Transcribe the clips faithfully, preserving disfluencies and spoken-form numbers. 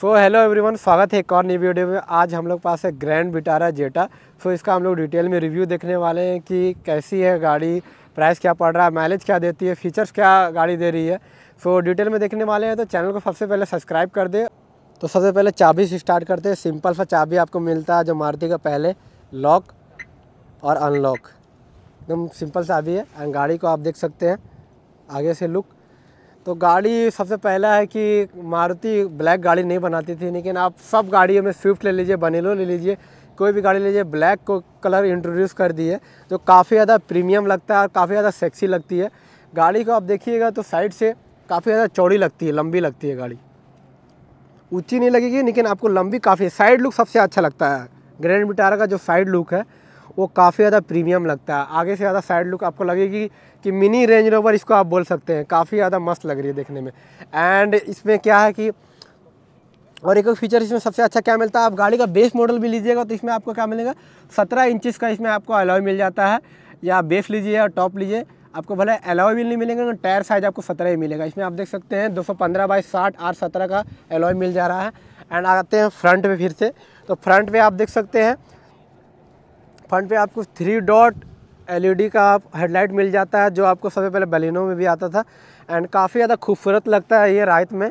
So hello everyone, स्वागत है एक और नई वीडियो में। आज हम लोग पास है grand Vitara Zeta. So so, इसका हम लोग डिटेल में रिव्यू देखने वाले हैं कि कैसी है गाड़ी, प्राइस क्या पड़ रहा है, माइलेज क्या देती है, फीचर्स क्या गाड़ी दे रही है। सो so, डिटेल में देखने वाले हैं, तो चैनल को सबसे पहले सब्सक्राइब कर दे। तो सबसे पहले चाबी से स्टार्ट करते हैं। सिंपल सा चाबी आपको मिलता है जो मारुति का, पहले लॉक और अनलॉक, एकदम सिंपल चाबी है। एंड गाड़ी को आप देख सकते हैं आगे से लुक। तो गाड़ी सबसे पहला है कि मारुति ब्लैक गाड़ी नहीं बनाती थी, लेकिन आप सब गाड़ियों में स्विफ्ट ले लीजिए, बनेलो ले लीजिए, कोई भी गाड़ी ले लीजिए, ब्लैक को कलर इंट्रोड्यूस कर दी है जो काफ़ी ज़्यादा प्रीमियम लगता है और काफ़ी ज़्यादा सेक्सी लगती है। गाड़ी को आप देखिएगा तो साइड से काफ़ी ज़्यादा चौड़ी लगती है, लंबी लगती है, गाड़ी ऊँची नहीं लगेगी लेकिन आपको लंबी काफ़ी, साइड लुक सबसे अच्छा लगता है। ग्रैंड विटारा का जो साइड लुक है वो काफ़ी ज़्यादा प्रीमियम लगता है। आगे से ज़्यादा साइड लुक आपको लगेगी कि मिनी रेंज रोवर इसको आप बोल सकते हैं, काफ़ी ज़्यादा मस्त लग रही है देखने में। एंड इसमें क्या है कि और एक फीचर इसमें सबसे अच्छा क्या मिलता है, आप गाड़ी का बेस मॉडल भी लीजिएगा तो इसमें आपको क्या मिलेगा, सत्रह इंचज़ का इसमें आपको अलॉय मिल जाता है। या आप बेस लीजिए और टॉप लीजिए, आपको भले अलॉय भी नहीं मिलेगा, टायर साइज आपको सत्रह ही मिलेगा। इसमें आप देख सकते हैं दो सौ पंद्रह बाई साठ आर सत्रह का अलॉय मिल जा रहा है। एंड आते हैं फ्रंट पर फिर से, तो फ्रंट पर आप देख सकते हैं, फ्रंट पे आपको थ्री डॉट एलईडी का हेडलाइट मिल जाता है जो आपको सबसे पहले बलिनो में भी आता था। एंड काफ़ी ज़्यादा खूबसूरत लगता है ये रात में,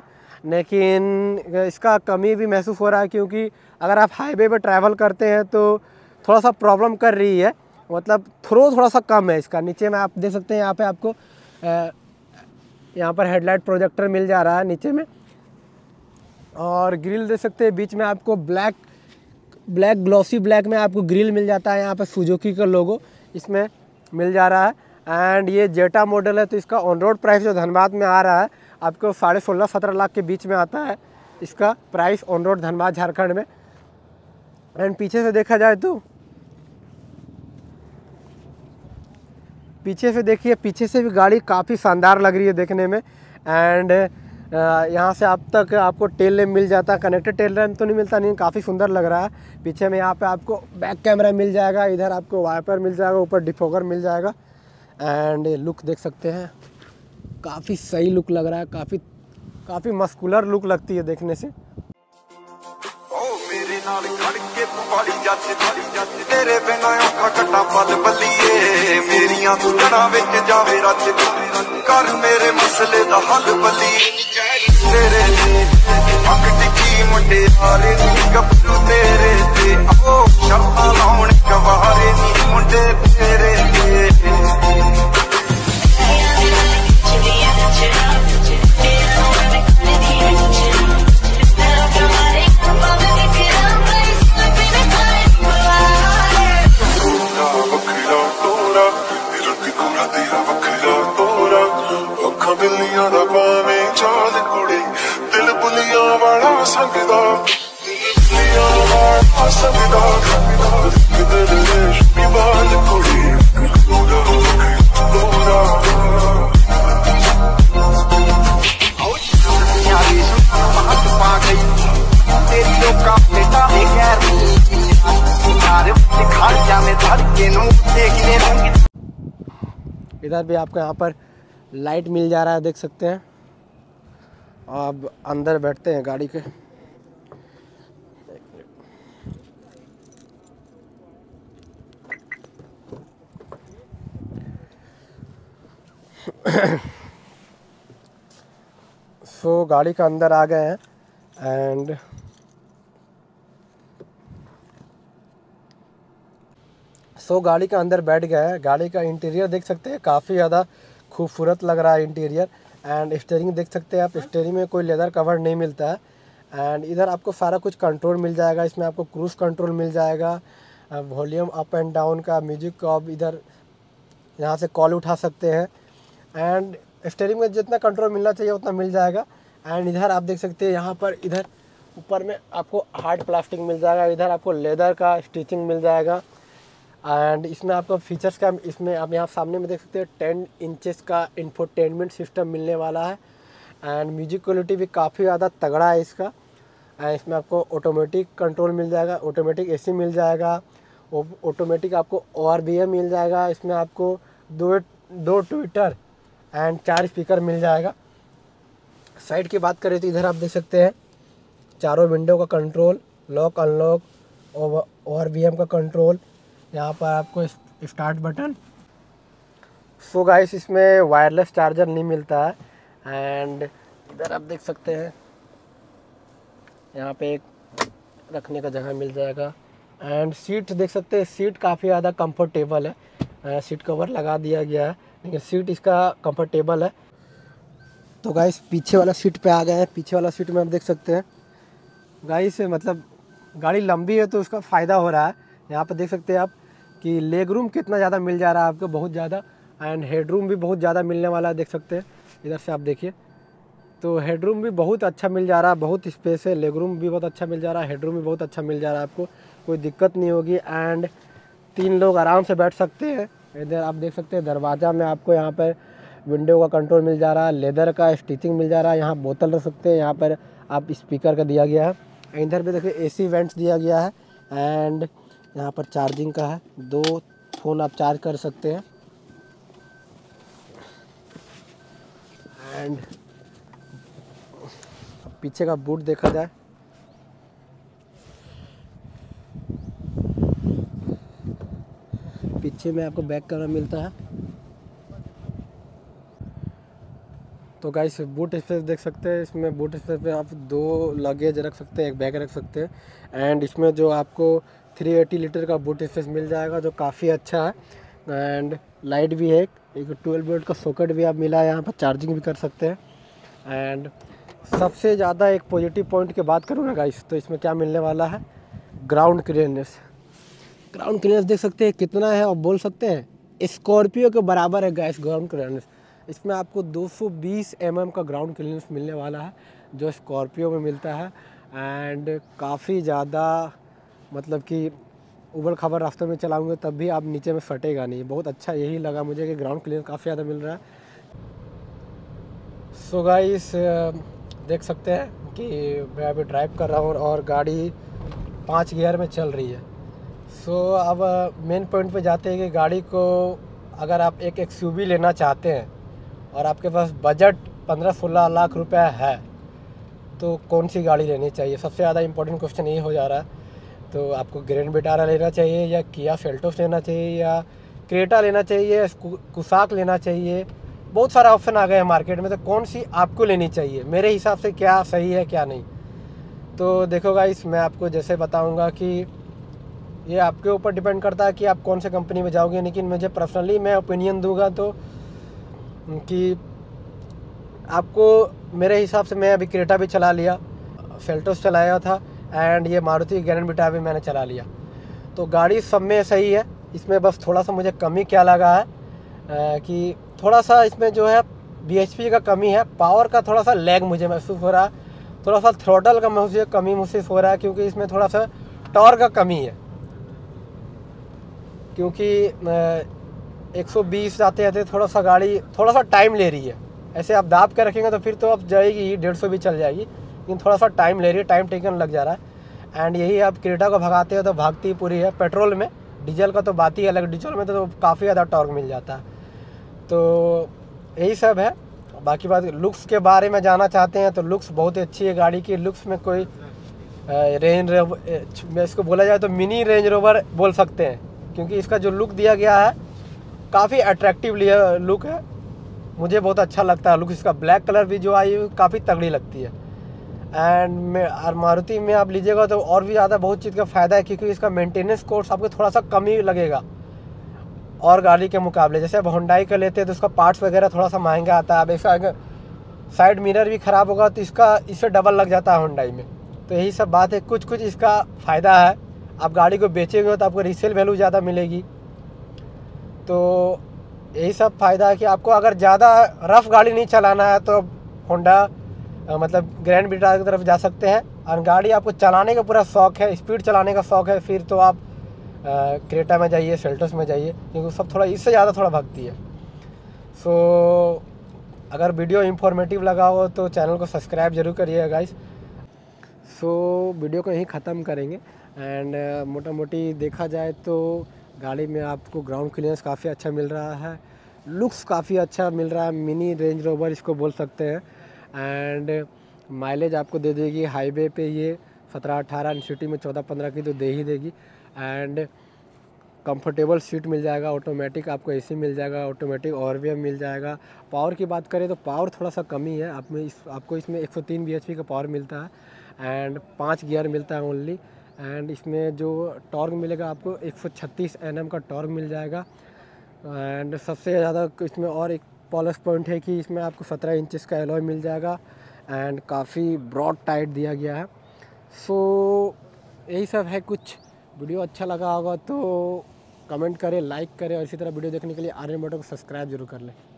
लेकिन इसका कमी भी महसूस हो रहा है क्योंकि अगर आप हाईवे पे ट्रैवल करते हैं तो थोड़ा सा प्रॉब्लम कर रही है, मतलब थ्रो थोड़ा सा कम है इसका। नीचे में आप देख सकते हैं, यहाँ पर आपको यहाँ पर हेडलाइट प्रोजेक्टर मिल जा रहा है नीचे में, और ग्रिल देख सकते हैं बीच में आपको ब्लैक ब्लैक ग्लॉसी ब्लैक में आपको ग्रिल मिल जाता है। यहाँ पर सुजुकी का लोगो इसमें मिल जा रहा है। एंड ये जेटा मॉडल है तो इसका ऑन रोड प्राइस जो धनबाद में आ रहा है आपको साढ़े सोलह सत्रह लाख के बीच में आता है इसका price on road Dhanbad Jharkhand में। एंड पीछे से देखा जाए तो पीछे से देखिए, पीछे से भी गाड़ी काफ़ी शानदार लग रही है देखने में। एंड यहाँ से आप तक आपको टेल लैम्प मिल जाता है, कनेक्टेड टेल लैम्प तो नहीं मिलता, नहीं, काफ़ी सुंदर लग रहा है। पीछे में यहाँ पे आपको बैक कैमरा मिल जाएगा, इधर आपको वाइपर मिल जाएगा, ऊपर डिफोगर मिल जाएगा। एंड लुक देख सकते हैं, काफ़ी सही लुक लग रहा है, काफ़ी काफ़ी मस्कुलर लुक लगती है देखने से। इधर भी आपको यहाँ पर लाइट मिल जा रहा है, देख सकते हैं। अब अंदर बैठते हैं गाड़ी के। सो so, गाड़ी का अंदर आ गए हैं। एंड सो so, गाड़ी का अंदर बैठ गए हैं। गाड़ी का इंटीरियर देख सकते हैं, काफ़ी ज़्यादा खूबसूरत लग रहा है इंटीरियर। एंड स्टेयरिंग देख सकते हैं आप, स्टेयरिंग में कोई लेदर कवर नहीं मिलता है। एंड इधर आपको सारा कुछ कंट्रोल मिल जाएगा, इसमें आपको क्रूज़ कंट्रोल मिल जाएगा, वॉल्यूम अप एंड डाउन का, म्यूजिक का, आप इधर यहाँ से कॉल उठा सकते हैं। एंड स्टीयरिंग में जितना कंट्रोल मिलना चाहिए उतना मिल जाएगा। एंड इधर आप देख सकते हैं, यहाँ पर इधर ऊपर में आपको हार्ड प्लास्टिक मिल जाएगा, इधर आपको लेदर का स्टिचिंग मिल जाएगा। एंड इसमें आपको फीचर्स का, इसमें आप यहाँ सामने में देख सकते हैं टेन इंचेस का इंफोटेनमेंट सिस्टम मिलने वाला है। एंड म्यूजिक क्वालिटी भी काफ़ी ज़्यादा तगड़ा है इसका। एंड इसमें आपको ऑटोमेटिक कंट्रोल मिल जाएगा, ऑटोमेटिक ए सी मिल जाएगा, ऑटोमेटिक आपको ओ आर बी ए मिल जाएगा। इसमें आपको दो दो ट्विटर एंड चार स्पीकर मिल जाएगा। साइड की बात करें तो इधर आप देख सकते हैं चारों विंडो का control, lock unlock, O R V M का कंट्रोल, यहाँ पर आपको स्टार्ट बटन। सो गाइस इसमें वायरलेस चार्जर नहीं मिलता है। एंड इधर आप देख सकते हैं यहाँ पे एक रखने का जगह मिल जाएगा। एंड सीट देख सकते हैं, सीट काफ़ी ज़्यादा कंफर्टेबल है। आ, सीट कवर लगा दिया गया है लेकिन सीट इसका कंफर्टेबल है। तो गाइस पीछे वाला सीट पे आ गए हैं। पीछे वाला सीट में आप देख सकते हैं गाइस, मतलब गाड़ी लंबी है तो उसका फ़ायदा हो रहा है। यहाँ पर देख सकते हैं आप कि लेग रूम कितना ज़्यादा मिल जा रहा है आपको, बहुत ज़्यादा। एंड हेड रूम भी बहुत ज़्यादा मिलने वाला है, देख सकते हैं इधर से आप देखिए तो हेड रूम भी बहुत अच्छा मिल जा रहा है, बहुत स्पेस है। लेग रूम भी बहुत अच्छा मिल जा रहा है, हेड रूम भी बहुत अच्छा मिल जा रहा है, आपको कोई दिक्कत नहीं होगी। एंड तीन लोग आराम से बैठ सकते हैं। इधर आप देख सकते हैं दरवाज़ा में आपको यहाँ पर विंडो का कंट्रोल मिल जा रहा है, लेदर का स्टिचिंग मिल जा रहा है, यहाँ बोतल रख सकते हैं, यहाँ पर आप स्पीकर का दिया गया है। इधर भी देखिए एसी वेंट्स दिया गया है। एंड यहाँ पर चार्जिंग का है, दो फ़ोन आप चार्ज कर सकते हैं। एंड पीछे का बूट देखा जाए पीछे में आपको बैक कैमरा मिलता है। तो गाइस बूट स्पेस देख सकते हैं, इसमें बूट स्पेस में आप दो लगेज रख सकते हैं, एक बैग रख सकते हैं। एंड इसमें जो आपको तीन सौ अस्सी लीटर का बूट स्पेस मिल जाएगा जो काफ़ी अच्छा है। एंड लाइट भी है, एक बारह वोल्ट का सॉकेट भी आप मिला है, यहाँ पर चार्जिंग भी कर सकते हैं। एंड सबसे ज़्यादा एक पॉजिटिव पॉइंट की बात करूँ ना गाइस तो इसमें क्या मिलने वाला है, ग्राउंड क्लियरेंस। ग्राउंड क्लियरेंस देख सकते हैं कितना है, और बोल सकते हैं स्कॉर्पियो के बराबर है गाइस ग्राउंड क्लियरेंस। इसमें आपको दो सौ बीस एम एम का ग्राउंड क्लियरेंस मिलने वाला है जो स्कॉर्पियो में मिलता है। एंड काफ़ी ज़्यादा मतलब कि उबड़ खाबड़ रास्ते में चलाऊंगे तब भी आप नीचे में फटेगा नहीं। बहुत अच्छा यही लगा मुझे कि ग्राउंड क्लियरेंस काफ़ी ज़्यादा मिल रहा है। सो so गाइस देख सकते हैं कि मैं अभी ड्राइव कर रहा हूँ और गाड़ी पाँच गियर में चल रही है। सो so, अब मेन पॉइंट पे जाते हैं कि गाड़ी को अगर आप एक एक्सयूवी लेना चाहते हैं और आपके पास बजट पंद्रह सोलह लाख रुपया है तो कौन सी गाड़ी लेनी चाहिए। सबसे ज़्यादा इम्पोर्टेंट क्वेश्चन ये हो जा रहा है। तो आपको ग्रैंड विटारा लेना चाहिए या किया सेल्टोस लेना चाहिए या क्रेटा लेना चाहिए, कुसाक लेना चाहिए, बहुत सारा ऑप्शन आ गए हैं मार्केट में। तो कौन सी आपको लेनी चाहिए, मेरे हिसाब से क्या सही है क्या नहीं, तो देखो गाइस मैं आपको जैसे बताऊंगा कि ये आपके ऊपर डिपेंड करता है कि आप कौन से कंपनी में जाओगे। लेकिन मुझे पर्सनली मैं ओपिनियन दूँगा तो कि आपको मेरे हिसाब से, मैं अभी क्रेटा भी चला लिया, सेल्टोस चलाया था, एंड ये मारुति ग्रैंड विटारा भी मैंने चला लिया। तो गाड़ी सब में सही है। इसमें बस थोड़ा सा मुझे कमी क्या लगा है आ, कि थोड़ा सा इसमें जो है बी एच पी का कमी है, पावर का थोड़ा सा लैग मुझे महसूस हो रहा है, थोड़ा सा थ्रोटल का मुझे कमी महसूस हो रहा है क्योंकि इसमें थोड़ा सा टॉर्क का कमी है। क्योंकि एक सौ बीस आते आते थोड़ा सा गाड़ी थोड़ा सा टाइम ले रही है। ऐसे आप दाब के रखेंगे तो फिर तो आप जाएगी डेढ़ सौ भी चल जाएगी, लेकिन थोड़ा सा टाइम ले रही है, टाइम टेकन लग जा रहा है। एंड यही आप क्रेटा को भगाते हो तो भागती पूरी है पेट्रोल में, डीजल का तो बात ही अलग, डीजल में तो, तो काफ़ी ज़्यादा टॉर्क मिल जाता है। तो यही सब है। बाकी बात लुक्स के बारे में जाना चाहते हैं तो लुक्स बहुत अच्छी है गाड़ी की। लुक्स में कोई रेंज रोवर, इसको बोला जाए तो मिनी रेंज रोवर बोल सकते हैं क्योंकि इसका जो लुक दिया गया है काफ़ी अट्रैक्टिव लुक है, मुझे बहुत अच्छा लगता है लुक इसका। ब्लैक कलर भी जो आई काफ़ी तगड़ी लगती है। एंड में और मारुति में आप लीजिएगा तो और भी ज़्यादा बहुत चीज़ का फ़ायदा है क्योंकि इसका मेंटेनेंस कॉस्ट आपको थोड़ा सा कम ही लगेगा और गाड़ी के मुकाबले। जैसे आप होंडाई का लेते हैं तो उसका पार्ट्स वगैरह थोड़ा सा महंगा आता है। अब इसका अगर साइड मिरर भी ख़राब होगा तो इसका इससे डबल लग जाता है होंडाई में। तो यही सब बात है, कुछ कुछ इसका फ़ायदा है। आप गाड़ी को बेचेंगे तो आपको रीसेल वैल्यू ज़्यादा मिलेगी। तो यही सब फ़ायदा है कि आपको अगर ज़्यादा रफ़ गाड़ी नहीं चलाना है तो होंडा मतलब ग्रैंड विटारा की तरफ जा सकते हैं। और गाड़ी आपको चलाने का पूरा शौक है, स्पीड चलाने का शौक है, फिर तो आप क्रेटा में जाइए, सेल्टोस में जाइए क्योंकि सब थोड़ा इससे ज़्यादा थोड़ा भागती है। सो so, अगर वीडियो इन्फॉर्मेटिव लगा हो तो चैनल को सब्सक्राइब जरूर करिएगा गाइस। सो so, वीडियो को यहीं ख़त्म करेंगे। एंड मोटा मोटी देखा जाए तो गाड़ी में आपको ग्राउंड क्लियरेंस काफ़ी अच्छा मिल रहा है, लुक्स काफ़ी अच्छा मिल रहा है, मिनी रेंज रोवर इसको बोल सकते हैं। एंड माइलेज आपको दे देगी हाईवे पे ये सत्रह अठारह, सिटी में चौदह पंद्रह की तो दे ही देगी। एंड कंफर्टेबल सीट मिल जाएगा, ऑटोमेटिक आपको एसी मिल जाएगा, ऑटोमेटिक ओवरव्हील मिल जाएगा। पावर की बात करें तो पावर थोड़ा सा कमी है, आप में इस आपको इसमें एक सौ तीन बीएचपी का पावर मिलता है एंड पाँच गियर मिलता है ओनली। एंड इसमें जो टॉर्क मिलेगा आपको एक सौ छत्तीस एनएम का टॉर्क मिल जाएगा। एंड सबसे ज़्यादा इसमें और एक प्लस पॉइंट है कि इसमें आपको सत्रह इंचेस का एलॉय मिल जाएगा एंड काफ़ी ब्रॉड टाइट दिया गया है। सो so, यही सब है कुछ। वीडियो अच्छा लगा होगा तो कमेंट करें, लाइक करें और इसी तरह वीडियो देखने के लिए आर्यन मोटर्स को सब्सक्राइब जरूर कर लें।